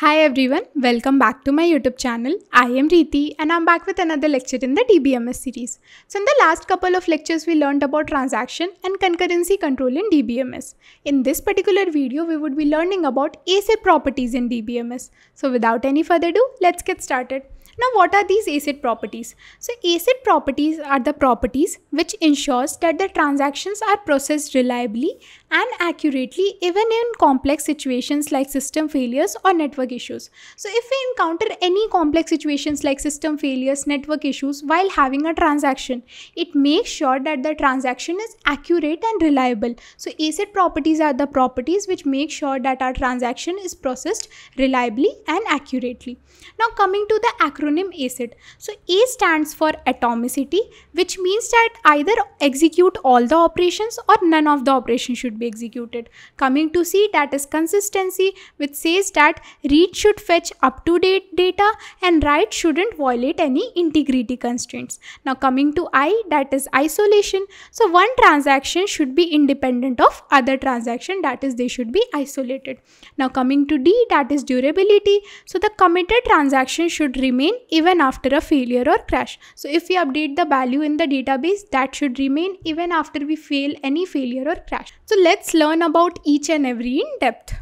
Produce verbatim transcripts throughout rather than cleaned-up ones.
Hi everyone, welcome back to my YouTube channel. I am Riti and I am back with another lecture in the D B M S series. So in the last couple of lectures we learned about transaction and concurrency control in D B M S. In this particular video we would be learning about A C I D properties in D B M S. So without any further ado, let's get started. Now what are these A C I D properties? So A C I D properties are the properties which ensures that the transactions are processed reliably and accurately even in complex situations like system failures or network issues. So if we encounter any complex situations like system failures, network issues while having a transaction, it makes sure that the transaction is accurate and reliable. So A C I D properties are the properties which make sure that our transaction is processed reliably and accurately. Now coming to the acronym A C I D. So A stands for atomicity, which means that either execute all the operations or none of the operations should be executed. Coming to C, that is consistency, which says that read should fetch up-to-date data and write shouldn't violate any integrity constraints. Now coming to I, that is isolation. So one transaction should be independent of other transaction, that is they should be isolated. Now coming to D, that is durability. So the committed transaction should remain even after a failure or crash. So if we update the value in the database, that should remain even after we fail any failure or crash. So let's learn about each and every in depth.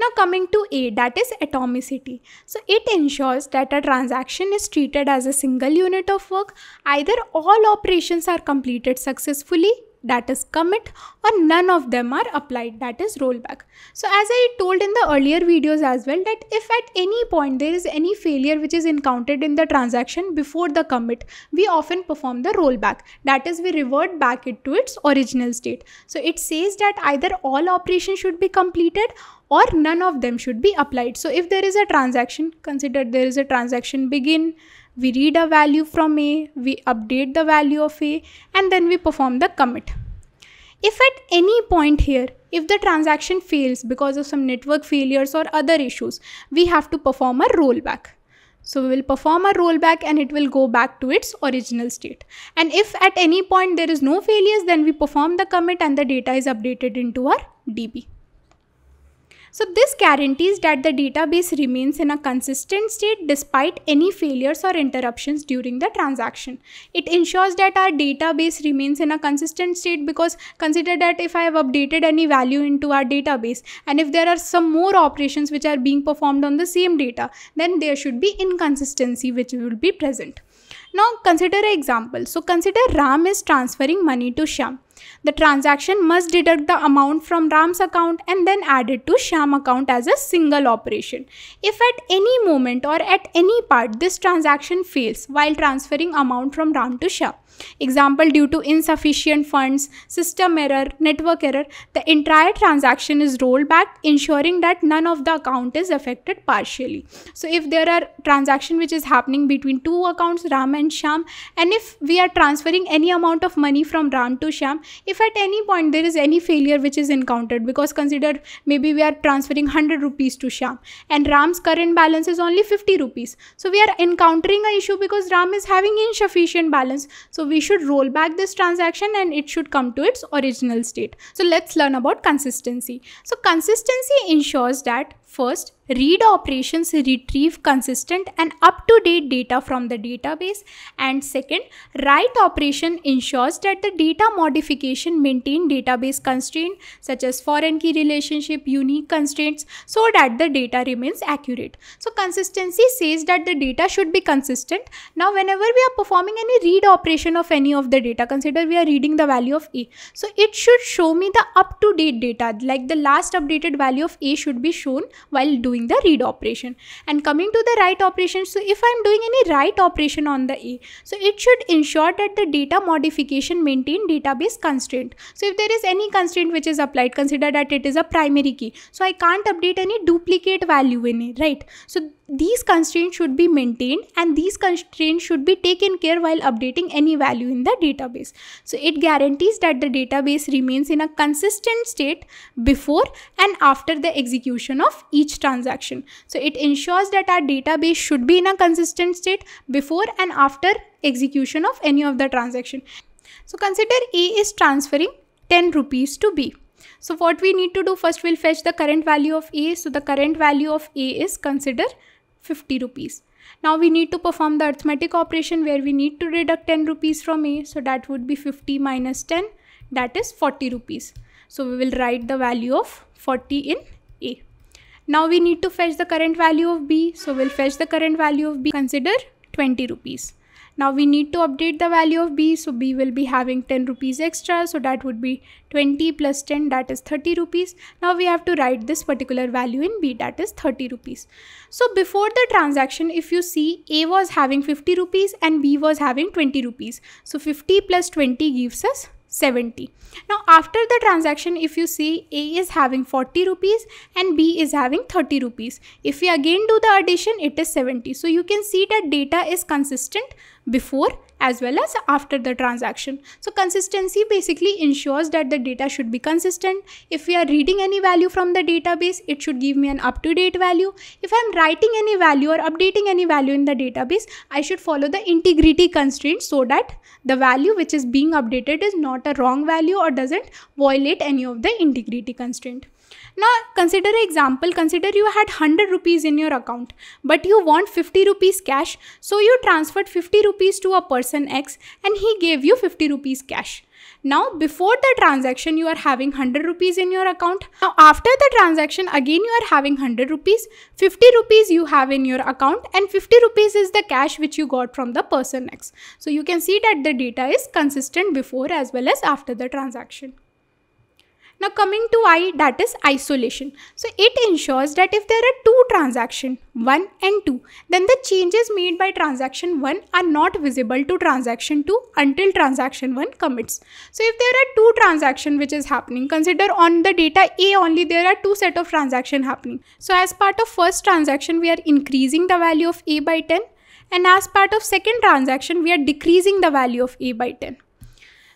Now coming to A, that is atomicity. So it ensures that a transaction is treated as a single unit of work. Either all operations are completed successfully, that is commit, or none of them are applied, that is rollback. So as I told in the earlier videos as well, that if at any point there is any failure which is encountered in the transaction before the commit, we often perform the rollback, that is we revert back it to its original state. So it says that either all operations should be completed or none of them should be applied. So if there is a transaction, consider there is a transaction begin, we read a value from A, we update the value of A, and then we perform the commit. If at any point here, if the transaction fails because of some network failures or other issues, we have to perform a rollback. So we will perform a rollback and it will go back to its original state. And if at any point there is no failures, then we perform the commit and the data is updated into our D B. So this guarantees that the database remains in a consistent state despite any failures or interruptions during the transaction. It ensures that our database remains in a consistent state, because consider that if I have updated any value into our database and if there are some more operations which are being performed on the same data, then there should be inconsistency which will be present. Now consider an example. So consider Ram is transferring money to Shyam. The transaction must deduct the amount from Ram's account and then add it to Shyam account as a single operation. If at any moment or at any part this transaction fails while transferring amount from Ram to Shyam, example due to insufficient funds, system error, network error, the entire transaction is rolled back, ensuring that none of the account is affected partially. So if there are transaction which is happening between two accounts, Ram and Shyam, and if we are transferring any amount of money from Ram to Shyam, if at any point there is any failure which is encountered, because consider maybe we are transferring one hundred rupees to Shyam and Ram's current balance is only fifty rupees. So we are encountering an issue because Ram is having insufficient balance. So we should roll back this transaction and it should come to its original state. So let's learn about consistency. So consistency ensures that first, read operations retrieve consistent and up-to-date data from the database, and second, write operation ensures that the data modification maintain database constraints such as foreign key relationship, unique constraints, so that the data remains accurate. So consistency says that the data should be consistent. Now whenever we are performing any read operation of any of the data, consider we are reading the value of A, so it should show me the up-to-date data, like the last updated value of A should be shown while doing the read operation. And coming to the write operation, so if I am doing any write operation on the A, so it should ensure that the data modification maintain database constraint. So if there is any constraint which is applied, consider that it is a primary key, so I can't update any duplicate value in it, right? So these constraints should be maintained and these constraints should be taken care while updating any value in the database. So it guarantees that the database remains in a consistent state before and after the execution of each transaction. So it ensures that our database should be in a consistent state before and after execution of any of the transaction. So consider A is transferring ten rupees to B. So what we need to do, first we'll fetch the current value of A. So the current value of A is, consider, fifty rupees. Now we need to perform the arithmetic operation where we need to deduct ten rupees from A. So that would be fifty minus ten, that is forty rupees. So we will write the value of forty in A. Now we need to fetch the current value of B. So we'll fetch the current value of B, consider, twenty rupees. Now we need to update the value of B. So B will be having ten rupees extra. So that would be twenty plus ten, that is thirty rupees. Now we have to write this particular value in B, that is thirty rupees. So before the transaction, if you see, A was having fifty rupees and B was having twenty rupees. So fifty plus twenty gives us seventy. Now after the transaction, if you see, A is having forty rupees and B is having thirty rupees. If we again do the addition, it is seventy. So you can see that data is consistent before as well as after the transaction. So consistency basically ensures that the data should be consistent. If we are reading any value from the database, it should give me an up-to-date value. If I'm writing any value or updating any value in the database, I should follow the integrity constraint so that the value which is being updated is not a wrong value or doesn't violate any of the integrity constraint. Now consider an example. Consider you had one hundred rupees in your account, but you want fifty rupees cash. So you transferred fifty rupees to a person X and he gave you fifty rupees cash. Now before the transaction, you are having one hundred rupees in your account. Now after the transaction, again you are having one hundred rupees, fifty rupees you have in your account, and fifty rupees is the cash which you got from the person X. So you can see that the data is consistent before as well as after the transaction. Now coming to I, that is isolation. So it ensures that if there are two transactions, one and two, then the changes made by transaction one are not visible to transaction two until transaction one commits. So if there are two transactions which is happening, consider on the data A only there are two set of transactions happening. So as part of first transaction, we are increasing the value of A by ten, and as part of second transaction, we are decreasing the value of A by ten.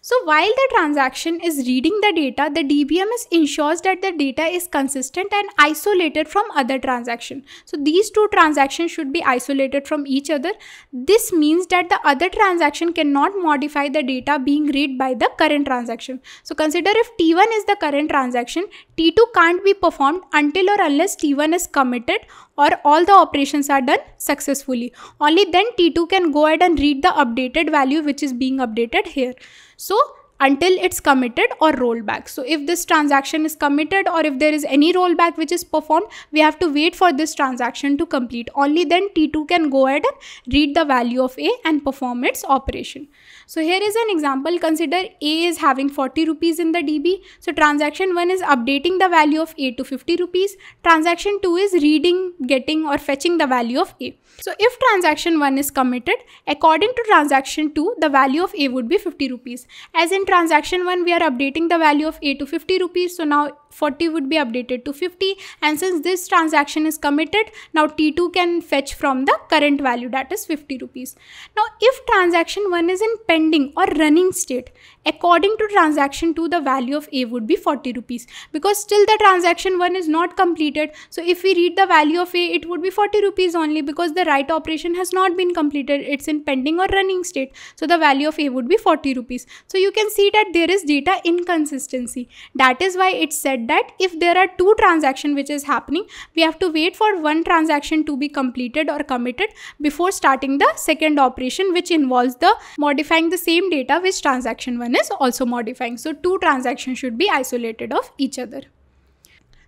So while the transaction is reading the data, the D B M S ensures that the data is consistent and isolated from other transactions. So these two transactions should be isolated from each other. This means that the other transaction cannot modify the data being read by the current transaction. So consider if T one is the current transaction, T two can't be performed until or unless T one is committed or all the operations are done successfully. Only then T two can go ahead and read the updated value which is being updated here. So until it's committed or rollback. So if this transaction is committed or if there is any rollback which is performed, we have to wait for this transaction to complete. Only then T two can go ahead and read the value of A and perform its operation. So here is an example. Consider A is having forty rupees in the D B. So transaction one is updating the value of A to fifty rupees. Transaction two is reading, getting or fetching the value of A. So if transaction one is committed, according to transaction two, the value of A would be fifty rupees. As in transaction one, we are updating the value of A to fifty rupees. So now forty would be updated to fifty. And since this transaction is committed, now T two can fetch from the current value, that is fifty rupees. Now if transaction one is in pending or running state, according to transaction two, the value of A would be forty rupees, because still the transaction one is not completed. So if we read the value of A, it would be forty rupees only, because the write operation has not been completed. It's in pending or running state. So the value of A would be forty rupees. So you can see that there is data inconsistency. That is why it said that if there are two transactions which is happening, we have to wait for one transaction to be completed or committed before starting the second operation, which involves the modifying the same data which transaction one is also modifying. So two transactions should be isolated of each other.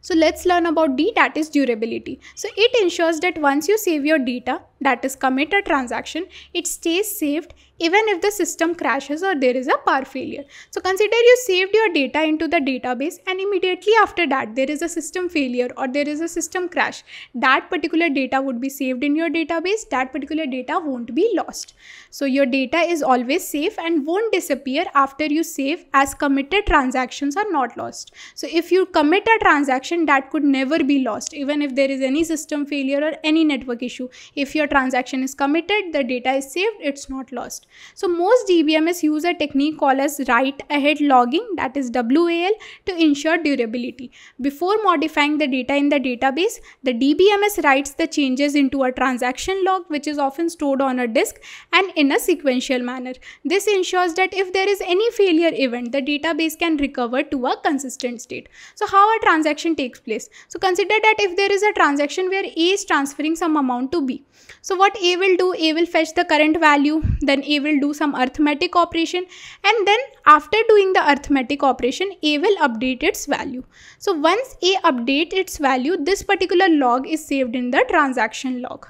So let's learn about D, that is durability. So it ensures that once you save your data, that is commit a transaction, it stays saved even if the system crashes or there is a power failure. So consider you saved your data into the database and immediately after that there is a system failure or there is a system crash. That particular data would be saved in your database. That particular data won't be lost. So your data is always safe and won't disappear after you save, as committed transactions are not lost. So if you commit a transaction, that could never be lost even if there is any system failure or any network issue. If your transaction is committed, the data is saved, it's not lost. first. So most D B M S use a technique called as right ahead logging, that is W A L, to ensure durability. Before modifying the data in the database, the D B M S writes the changes into a transaction log, which is often stored on a disk and in a sequential manner. This ensures that if there is any failure event, the database can recover to a consistent state. So how a transaction takes place? So consider that if there is a transaction where A is transferring some amount to B. So what A will do? A will fetch the current value, then A will do some arithmetic operation, and then after doing the arithmetic operation, A will update its value. So once A updates its value, this particular log is saved in the transaction log.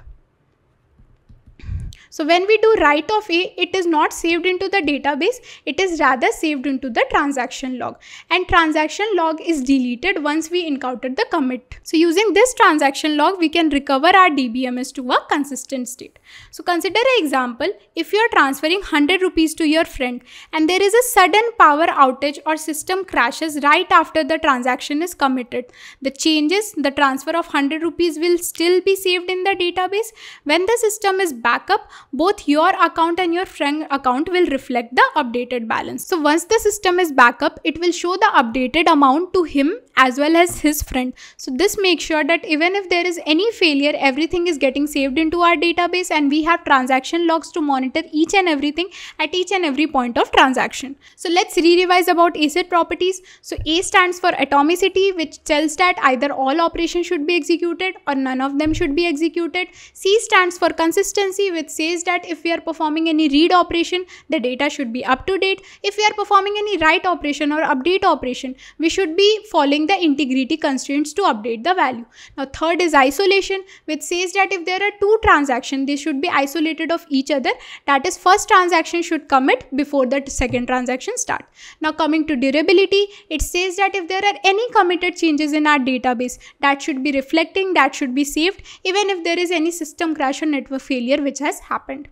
So when we do write of A, it is not saved into the database, it is rather saved into the transaction log, and transaction log is deleted once we encountered the commit. So using this transaction log, we can recover our D B M S to a consistent state. So consider an example. If you are transferring one hundred rupees to your friend and there is a sudden power outage or system crashes right after the transaction is committed, the changes, the transfer of one hundred rupees will still be saved in the database. When the system is back up, both your account and your friend account will reflect the updated balance. So once the system is back up, it will show the updated amount to him as well as his friend. So this makes sure that even if there is any failure, everything is getting saved into our database and we have transaction logs to monitor each and everything at each and every point of transaction. So let's re-revise about ACID properties. So A stands for atomicity, which tells that either all operations should be executed or none of them should be executed. C stands for consistency, which says that if we are performing any read operation, the data should be up to date. If we are performing any write operation or update operation, we should be following the integrity constraints to update the value. Now third is isolation, which says that if there are two transactions, they should be isolated of each other. That is, first transaction should commit before the second transaction start. Now coming to durability, it says that if there are any committed changes in our database, that should be reflecting, that should be saved, even if there is any system crash or network failure which has happened.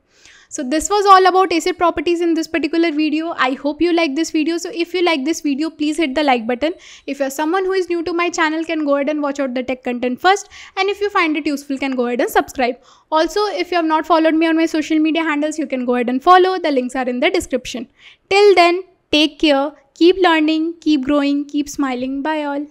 So this was all about ACID properties in this particular video. I hope you like this video. So if you like this video, please hit the like button. If you're someone who is new to my channel, can go ahead and watch out the tech content first. And if you find it useful, can go ahead and subscribe. Also, if you have not followed me on my social media handles, you can go ahead and follow. The links are in the description. Till then, take care, keep learning, keep growing, keep smiling. Bye all.